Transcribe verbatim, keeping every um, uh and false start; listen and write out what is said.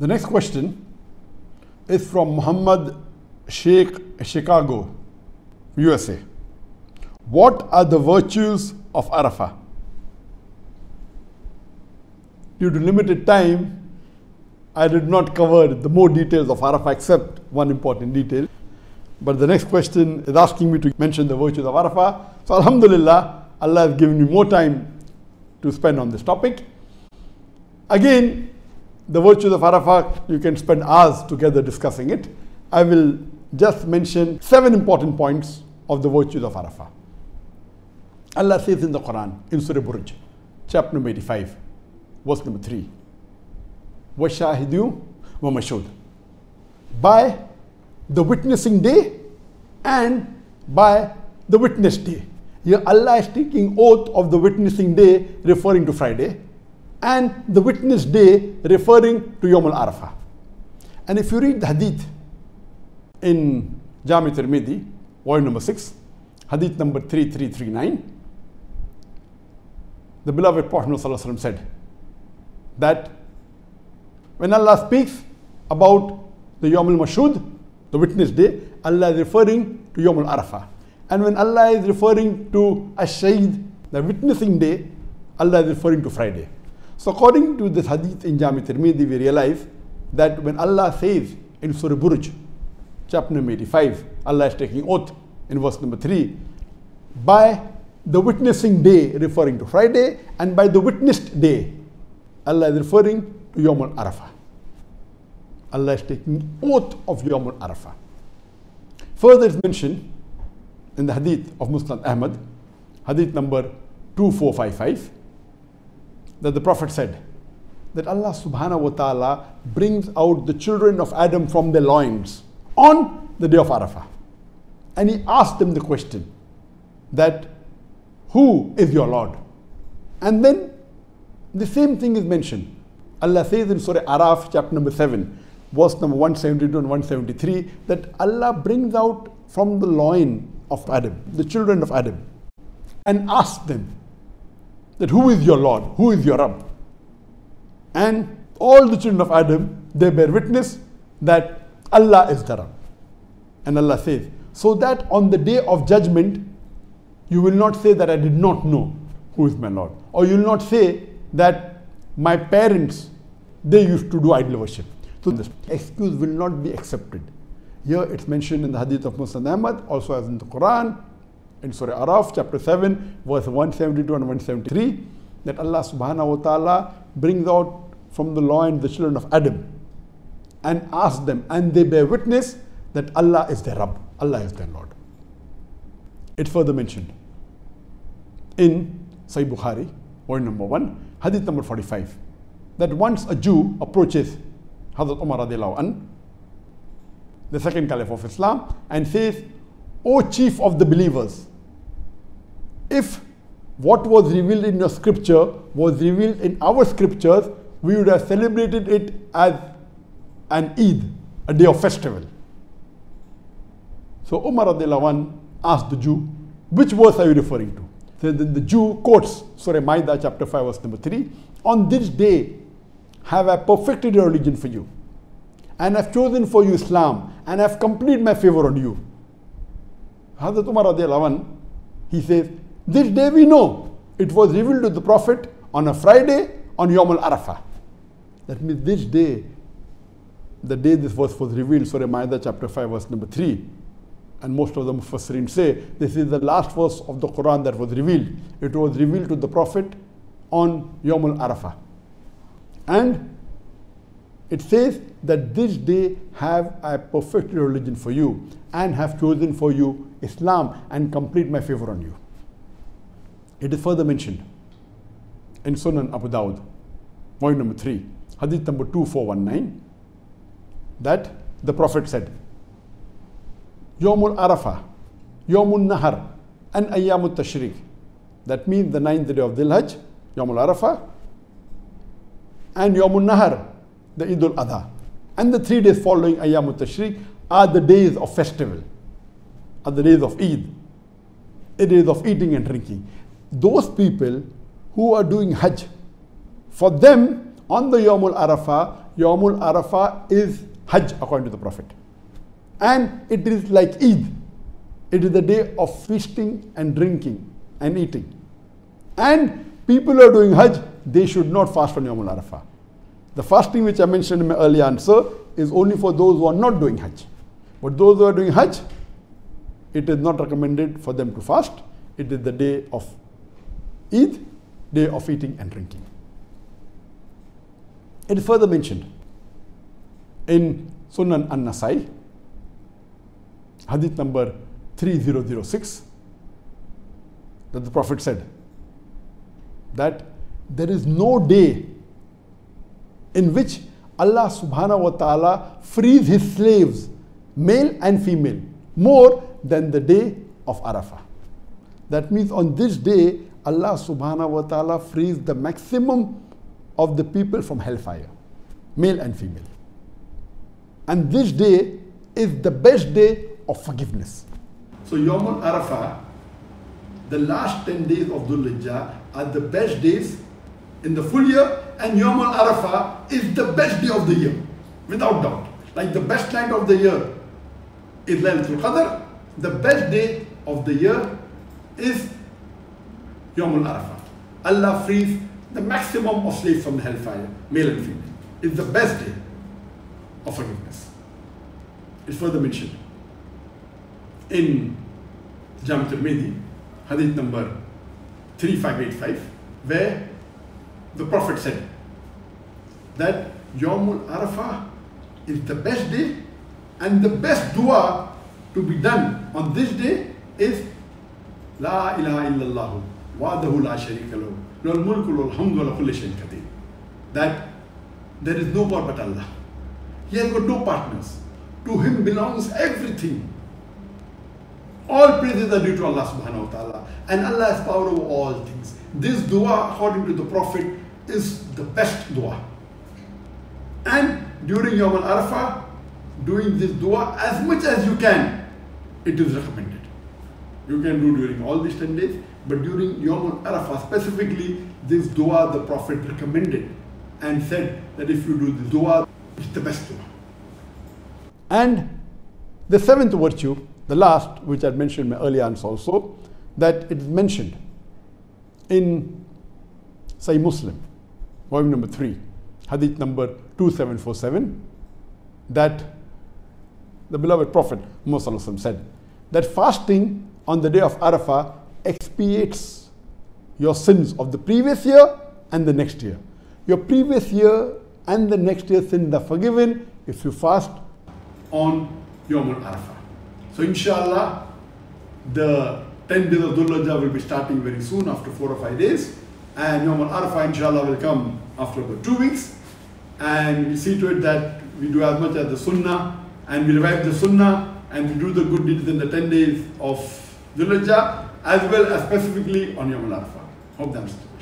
The next question is from Muhammad Sheikh, Chicago, U S A. What are the virtues of Arafah? Due to limited time, I did not cover the more details of Arafah except one important detail. But the next question is asking me to mention the virtues of Arafah. So Alhamdulillah, Allah has given me more time to spend on this topic. Again, the virtues of Arafah, you can spend hours together discussing it. I will just mention seven important points of the virtues of Arafah. Allah says in the Quran, in Surah Buruj, chapter number eighty-five, verse number three, وَشَاهِدُوا وَمَشُودُ, by the witnessing day and by the witness day. Here Allah is taking oath of the witnessing day, referring to Friday, and the witness day referring to Yawm al-Arafah. And if you read the Hadith in Jami Tirmidhi, volume number six, Hadith number three three three nine, the beloved Prophet sallallahu alayhi wa sallam said that when Allah speaks about the Yawm al-Mashhud, the witness day, Allah is referring to Yawm al-Arafah. And when Allah is referring to Ash-Shaheed, the witnessing day, Allah is referring to Friday. So according to this Hadith in Jami Tirmidhi, we realize that when Allah says in Surah Buruj, chapter number eighty-five, Allah is taking oath in verse number three, by the witnessing day, referring to Friday, and by the witnessed day, Allah is referring to Yawm al-Arafah. Allah is taking oath of Yawm al-Arafah. Further is mentioned in the Hadith of Musnad Ahmad, Hadith number two four five five, that the Prophet said that Allah subhanahu wa ta'ala brings out the children of Adam from their loins on the day of Arafah. And he asked them the question that, who is your Lord? And then the same thing is mentioned. Allah says in Surah Araf, chapter number seven, verse number one seventy-two and one seventy-three, that Allah brings out from the loin of Adam, the children of Adam, and asks them that who is your Lord, who is your Rabb? And all the children of Adam, they bear witness that Allah is the Rabb. And Allah says, so that on the day of judgment, you will not say that I did not know who is my Lord. Or you will not say that my parents, they used to do idol worship. So this excuse will not be accepted. Here it's mentioned in the Hadith of Musnad Ahmad, also as in the Quran, in Surah Araf, chapter seven, verse one seventy-two and one seventy-three, that Allah subhanahu wa ta'ala brings out from the loins the children of Adam and asks them, and they bear witness that Allah is their Rabb, Allah is their Lord. It's further mentioned in Sahih Bukhari, volume number one, Hadith number forty-five, that once a Jew approaches Hazrat Umar radiallahu an, the second Caliph of Islam, and says, O Chief of the Believers, if what was revealed in your scripture was revealed in our scriptures, we would have celebrated it as an Eid, a day of festival. So Umar radiallahu anh asked the Jew, which verse are you referring to? So then the Jew quotes Surah Maida, chapter five, verse number three, on this day have I perfected your religion for you, and have chosen for you Islam, and have completed my favor on you. Hazrat Umar radiallahu anh, he says, this day we know it was revealed to the Prophet on a Friday on Yawm al-Arafah. That means this day, the day this verse was revealed, Surah Maida chapter five verse number three, and most of the Mufassirin say, this is the last verse of the Quran that was revealed. It was revealed to the Prophet on Yawm al-Arafah. And it says that this day have I perfected religion for you, and have chosen for you Islam, and complete my favor on you. It is further mentioned in Sunan Abu Dawood, point number three, Hadith number two four one nine, that the Prophet said, Yawm al-Arafah, Yawm an-Nahr, and Ayyam at-Tashreeq. That means the ninth day of Dhul Hijjah, Yawm al-Arafah, and Yawm an-Nahr, the Eid al-Adha, and the three days following Ayyam at-Tashreeq are the days of festival, are the days of Eid, the days of eating and drinking. Those people who are doing Hajj, for them on the Yawm al-Arafah, Yawm al-Arafah is Hajj according to the Prophet. And it is like Eid. It is the day of feasting and drinking and eating. And people who are doing Hajj, they should not fast on Yawm al-Arafah. The fasting which I mentioned in my earlier answer is only for those who are not doing Hajj. But those who are doing Hajj, it is not recommended for them to fast. It is the day of Eid, day of eating and drinking. It is further mentioned in Sunan An-Nasai, Hadith number three thousand six, that the Prophet said that there is no day in which Allah subhanahu wa ta'ala frees his slaves, male and female, more than the day of Arafah. That means on this day, Allah subhanahu wa ta'ala frees the maximum of the people from hellfire, male and female. And this day is the best day of forgiveness. So Yawm al-Arafah, the last ten days of Dhul Hijjah are the best days in the full year, and Yawm al-Arafah is the best day of the year, without doubt. Like the best night of the year is Laylat al-Qadr, the best day of the year is Yawm al-Arafah. Allah frees the maximum of slaves from the hellfire, male and female. It's the best day of forgiveness. It's further mentioned in Jami Tirmidhi, Hadith number three thousand five hundred eighty-five, where the Prophet said that Yawm al-Arafah is the best day, and the best dua to be done on this day is La ilaha illallah wahdahu la sharika lahu lahul mulku wa lahul hamdu wa ala kulli shay'in qadir. That there is no God but Allah. He has got no partners. To him belongs everything. All praises are due to Allah subhanahu wa ta'ala, and Allah has power over all things. This dua, according to the Prophet, is the best dua. And during Yawm al-Arafah, doing this dua as much as you can, it is recommended. You can do during all these ten days, but during Yawm al-Arafah specifically, this dua the Prophet recommended and said that if you do this dua, it's the best dua. And the seventh virtue, the last, which I mentioned in my earlier answer also, that it is mentioned in Sahih Muslim, volume number three, Hadith number two thousand seven hundred forty-seven, that the beloved Prophet Muhammad sallallahu alayhi wa sallam said that fasting on the day of Arafah expiates your sins of the previous year and the next year. Your previous year and the next year's sins are forgiven if you fast on Yawm al-Arafah. So inshallah, the ten days of Dhul Hijjah will be starting very soon, after four or five days. And Yawm al-Arafah inshallah will come after about two weeks. And we see to it that we do as much as the Sunnah, and we revive the Sunnah, and we do the good deeds in the ten days of Dhul Hijjah, as well as specifically on Yawm al-Arafah. Hope that understood.